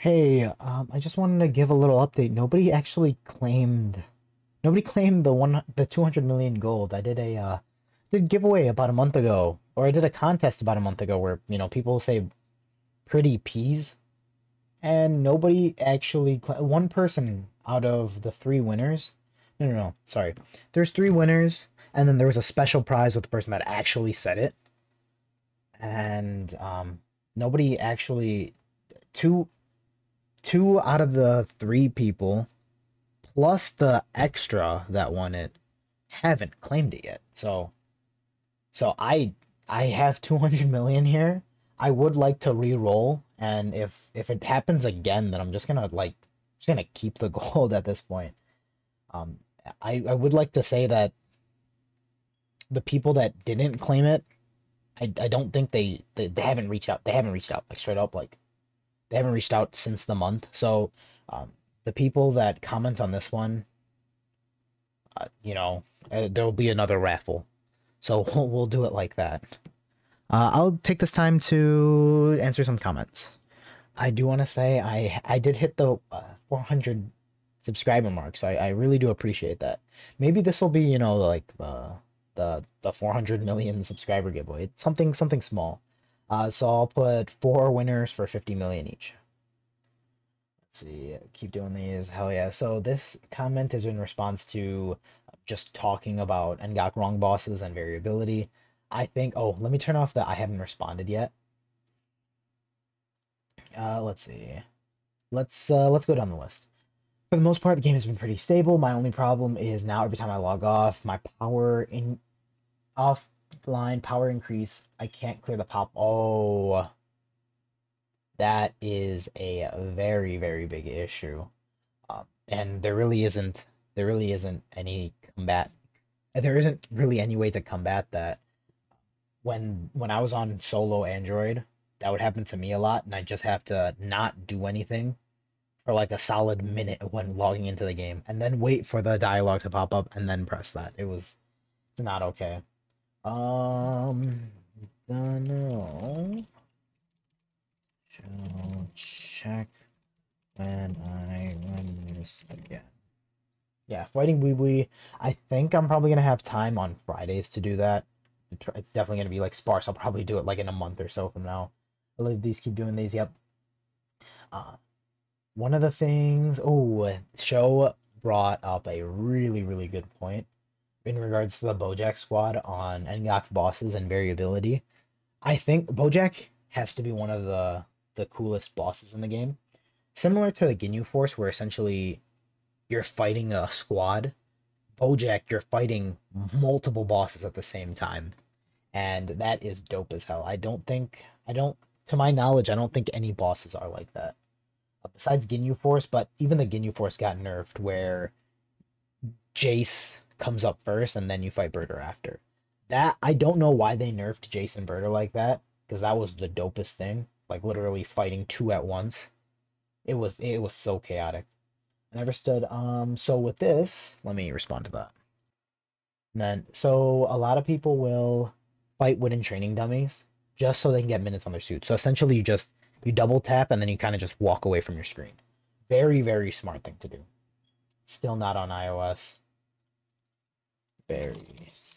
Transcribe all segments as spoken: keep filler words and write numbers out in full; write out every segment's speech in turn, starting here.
Hey, um, I just wanted to give a little update. Nobody actually claimed, nobody claimed the one, the two hundred million gold. I did a, uh, did giveaway about a month ago, or I did a contest about a month ago where, you know, people say pretty peas, and nobody actually, one person out of the three winners, no, no, no, sorry. There's three winners, and then there was a special prize with the person that actually said it, and, um, nobody actually, two... Two out of the three people, plus the extra that won it, haven't claimed it yet. So, so I I have two hundred million here. I would like to re-roll, and if if it happens again, then I'm just gonna like just gonna keep the gold at this point. Um, I I would like to say that the people that didn't claim it, I I don't think they they, they haven't reached out. They haven't reached out like straight up like. They haven't reached out since the month, so um, the people that comment on this one, uh, you know, uh, there'll be another raffle. So we'll, we'll do it like that. Uh, I'll take this time to answer some comments. I do want to say I I did hit the uh, four hundred subscriber mark, so I, I really do appreciate that. Maybe this will be, you know, like the the the four hundred million subscriber giveaway. It's something something small. Uh, so I'll put four winners for fifty million each. Let's see, keep doing these, hell yeah. So this comment is in response to just talking about Ngoc wrong bosses and variability. I think, oh, let me turn off that I haven't responded yet. Uh, let's see. Let's, uh, let's go down the list. For the most part, the game has been pretty stable. My only problem is now every time I log off, my power in off... line power increase, I can't clear the pop. Oh, that is a very very big issue, um, and there really isn't there really isn't any combat there isn't really any way to combat that. When when I was on solo Android, that would happen to me a lot, and I just have to not do anything for like a solid minute when logging into the game, and then wait for the dialogue to pop up and then press that. It was it's not okay. Um, don't know. Shall check when I run this again. Yeah, fighting wee wee. I think I'm probably gonna have time on Fridays to do that. It's definitely gonna be like sparse. I'll probably do it like in a month or so from now. I love these. Keep doing these. Yep. Uh, one of the things. Oh, Show brought up a really really good point in regards to the Bojack squad on Ngoc bosses and variability. I think Bojack has to be one of the, the coolest bosses in the game. Similar to the Ginyu force, where essentially you're fighting a squad, Bojack, you're fighting multiple bosses at the same time. And that is dope as hell. I don't think, I don't, to my knowledge, I don't think any bosses are like that. Besides Ginyu force, but even the Ginyu force got nerfed where Jace comes up first and then you fight Birder after. That I don't know why they nerfed Jace and Birder like that, because that was the dopest thing, like literally fighting two at once. It was it was so chaotic. I never stood um so with this, let me respond to that. And then so a lot of people will fight wooden training dummies just so they can get minutes on their suit. So essentially you just you double tap and then you kind of just walk away from your screen. Very very smart thing to do. Still not on iOS. Berries.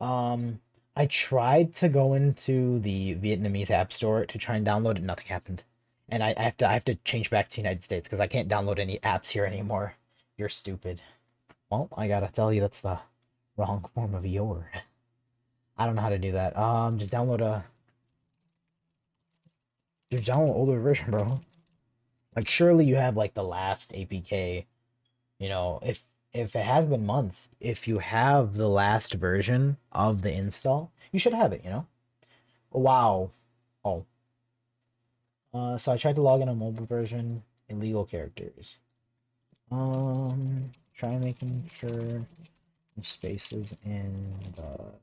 Um, I tried to go into the Vietnamese app store to try and download it. Nothing happened, and I, I have to I have to change back to the United States because I can't download any apps here anymore. You're stupid. Well, I gotta tell you that's the wrong form of your. I don't know how to do that. Um, just download a. Just download an older version, bro. Like surely you have like the last A P K. You know if. If it has been months, if you have the last version of the install, you should have it, you know? Wow. Oh. Uh, so I tried to log in a mobile version, illegal characters. Um, try making sure spaces in the...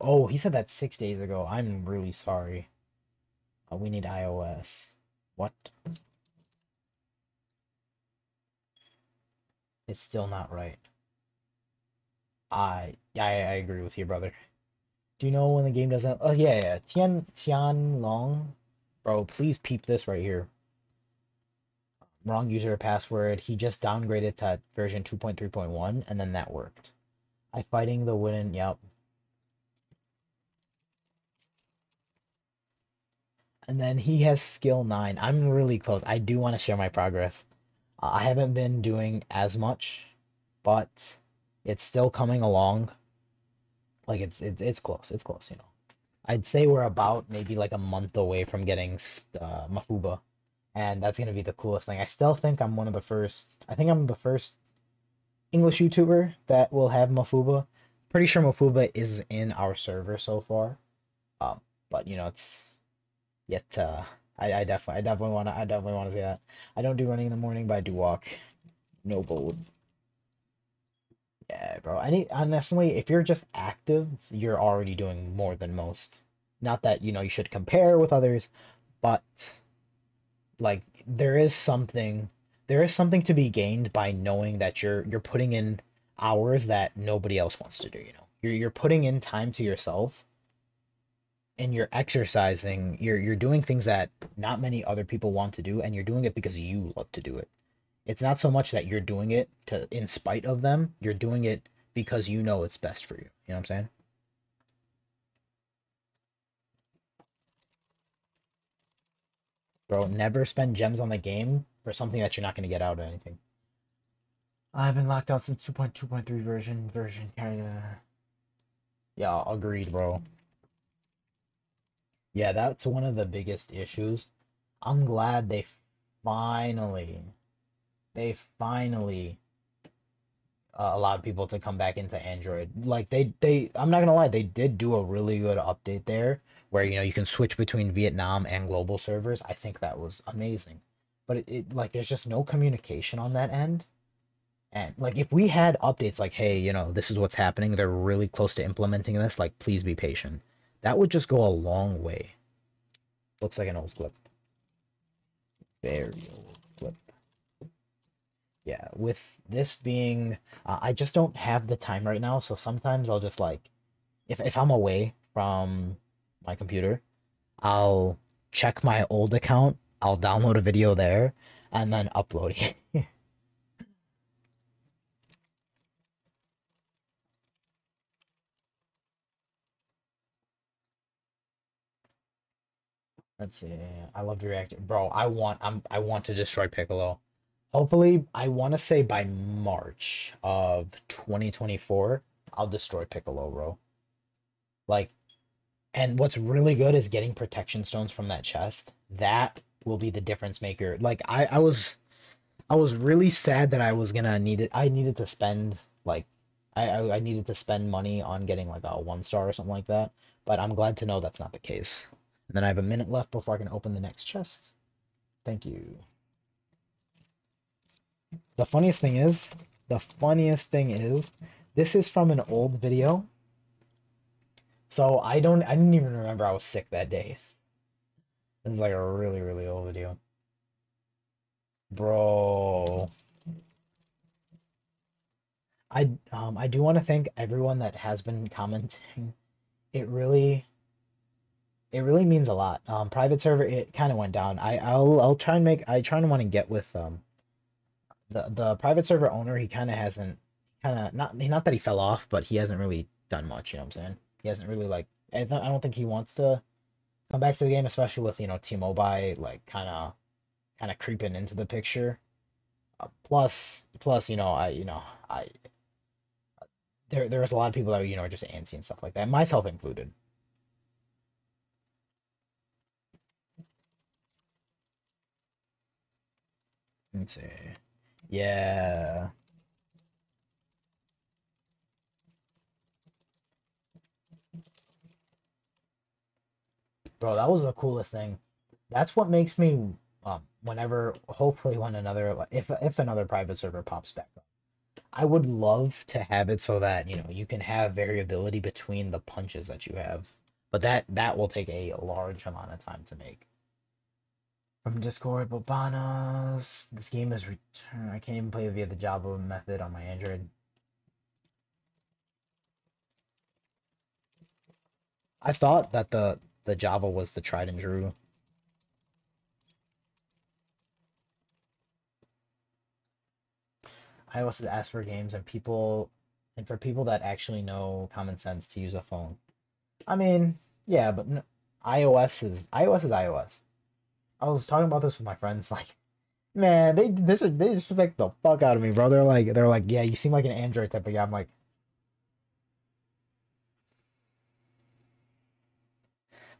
Oh, he said that six days ago. I'm really sorry. Uh, we need iOS. What? It's still not right. I, I I agree with you, brother. Do you know when the game doesn't? Oh yeah, yeah. Tian Tian Long Bro, please peep this right here. Wrong user password. He just downgraded to version two point three point one, and then that worked. I fighting the wooden, yep. And then he has skill nine. I'm really close. I do want to share my progress. Uh, I haven't been doing as much, but it's still coming along. Like, it's, it's, it's close. It's close, you know. I'd say we're about maybe like a month away from getting uh, Mafuba. And that's going to be the coolest thing. I still think I'm one of the first... I think I'm the first English YouTuber that will have Mafuba. Pretty sure Mafuba is in our server so far. Um, but, you know, it's... Yet, uh, I, I definitely, I definitely want to, I definitely want to say that. I don't do running in the morning, but I do walk. No bold. Yeah, bro. I need, honestly, if you're just active, you're already doing more than most. Not that, you know, you should compare with others, but, like, there is something, there is something to be gained by knowing that you're, you're putting in hours that nobody else wants to do, you know. You're, you're putting in time to yourself. And you're exercising, you're you're doing things that not many other people want to do, and you're doing it because you love to do it. It's not so much that you're doing it to in spite of them, you're doing it because you know it's best for you. You know what I'm saying? Bro, never spend gems on the game for something that you're not going to get out of anything. I've been locked out since two point two point three version, version kind of... Yeah, agreed, bro. Yeah, that's one of the biggest issues. I'm glad they finally, they finally uh, allowed people to come back into Android. Like, they, they, I'm not gonna lie, they did do a really good update there where, you know, you can switch between Vietnam and global servers. I think that was amazing. But it, it like, there's just no communication on that end. And, like, if we had updates like, hey, you know, this is what's happening, they're really close to implementing this, like, please be patient. That would just go a long way. Looks like an old clip. Very old clip. Yeah, with this being... Uh, I just don't have the time right now, so sometimes I'll just, like... If, if I'm away from my computer, I'll check my old account, I'll download a video there, and then upload it. Let's see. I love to react, bro. I want. I'm. I want to destroy Piccolo. Hopefully, I want to say by March of twenty twenty-four, I'll destroy Piccolo, bro. Like, and what's really good is getting protection stones from that chest. That will be the difference maker. Like, I, I was, I was really sad that I was gonna need it. I needed to spend like, I, I, I needed to spend money on getting like a one star or something like that. But I'm glad to know that's not the case. And then I have a minute left before I can open the next chest. Thank you. The funniest thing is, the funniest thing is, this is from an old video. So I don't, I didn't even remember I was sick that day. This is like a really, really old video. Bro. I, um, I do want to thank everyone that has been commenting. It really... It really means a lot. Um, private server, it kind of went down. I, I'll, I'll try and make, I try and want to get with, um, the, the private server owner. He kind of hasn't, kind of, not, not that he fell off, but he hasn't really done much, you know what I'm saying? He hasn't really, like, I, th I don't think he wants to come back to the game, especially with, you know, T-Mobile, like, kind of, kind of creeping into the picture. Uh, plus, plus, you know, I, you know, I, there, there was a lot of people that, you know, are just antsy and stuff like that, myself included. Let's see. Yeah. Bro, that was the coolest thing. That's what makes me, um, whenever, hopefully when another, if, if another private server pops back up, I would love to have it so that, you know, you can have variability between the punches that you have. But that, that will take a large amount of time to make. From Discord, Bobanas. This game is return. I can't even play via the Java method on my Android. I thought that the the Java was the tried and true I always ask for games and people, and for people that actually know common sense to use a phone. I mean, yeah, but no, iOS is iOS is iOS. I was talking about this with my friends, like, man, they this is they disrespect the fuck out of me, bro. They're like, they're like, yeah, you seem like an Android type of guy. I'm like,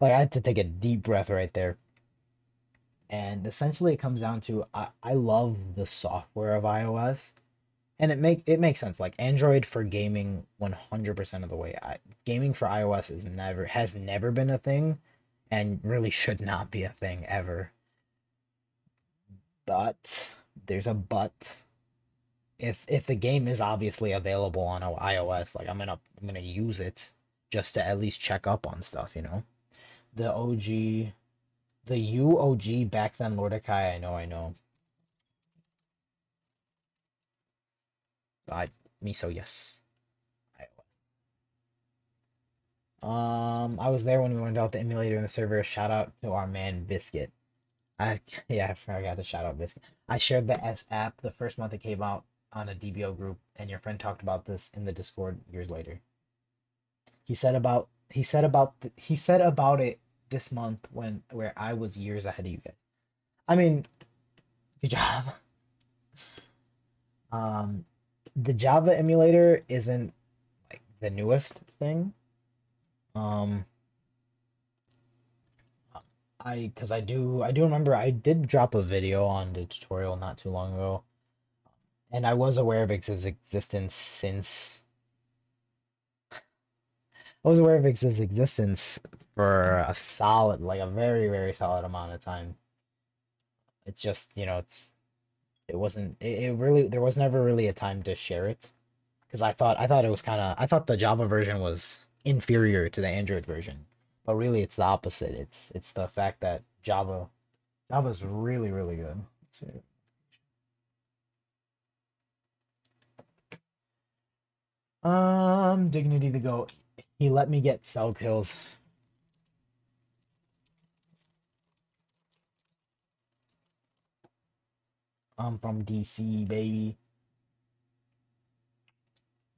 like I had to take a deep breath right there. And essentially, it comes down to I, I love the software of iOS, and it make it makes sense. Like Android for gaming, one hundred percent of the way. I, gaming for iOS is never has never been a thing, and really should not be a thing ever. But there's a but. If if the game is obviously available on iOS, like I'm gonna I'm gonna use it just to at least check up on stuff, you know. The O G. The U O G back then, Lordakai, I know, I know. I, me so, yes. I, um, I was there when we learned out the emulator in the server. Shout out to our man, Biscuit. I, yeah, I forgot to shout out Biscuit. I shared the S app the first month it came out on a D B O group, and your friend talked about this in the Discord years later. He said about, he said about, the, he said about it this month when where I was years ahead of you guys. I mean, good job. Um the Java emulator isn't like the newest thing. Um I because I do I do remember I did drop a video on the tutorial not too long ago, and I was aware of its existence since I was aware of its existence for a solid, like a very, very solid amount of time. It's just, you know, it's, it wasn't, it, it really, there was never really a time to share it. Because I thought, I thought it was kind of, I thought the Java version was inferior to the Android version. But really, it's the opposite. It's, it's the fact that Java, Java's really, really good. Let's see. Um, Dignity the Goat. He let me get cell kills. I'm from D C, baby.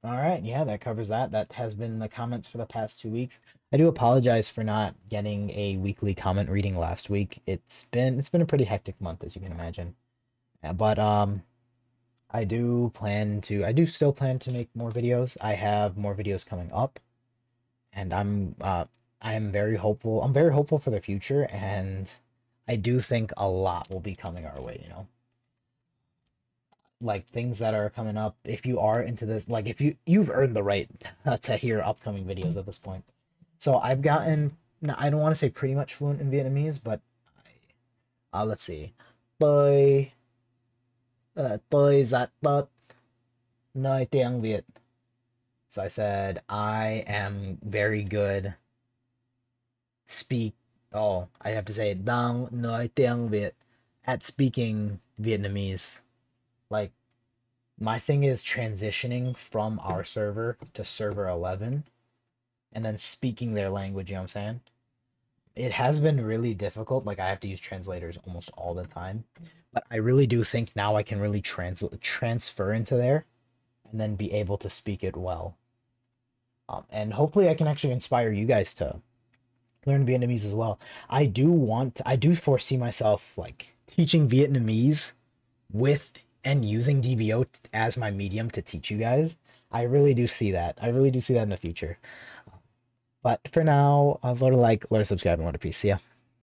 Alright, yeah, that covers that. That has been the comments for the past two weeks. I do apologize for not getting a weekly comment reading last week. It's been it's been a pretty hectic month, as you can imagine. But um I do plan to I do still plan to make more videos. I have more videos coming up. And I'm uh I am very hopeful. I'm very hopeful for the future, and I do think a lot will be coming our way, you know. Like things that are coming up, if you are into this, like if you you've earned the right to hear upcoming videos at this point. So I've gotten, no, I don't want to say pretty much fluent in Vietnamese, but I, uh, let's see, tôi uh, tôi rất tốt nói tiếng Việt. So I said I am very good. Speak. Oh, I have to say đang nói tiếng Việt at speaking Vietnamese. Like, my thing is transitioning from our server to server eleven and then speaking their language, you know what I'm saying? It has been really difficult. Like, I have to use translators almost all the time. But I really do think now I can really trans transfer into there and then be able to speak it well. Um, and hopefully I can actually inspire you guys to learn Vietnamese as well. I do want... I do foresee myself, like, teaching Vietnamese with... and using D B O as my medium to teach you guys. I really do see that. I really do see that in the future. But for now, I'll sort of like, learn to subscribe, and Lord of Peace. See ya.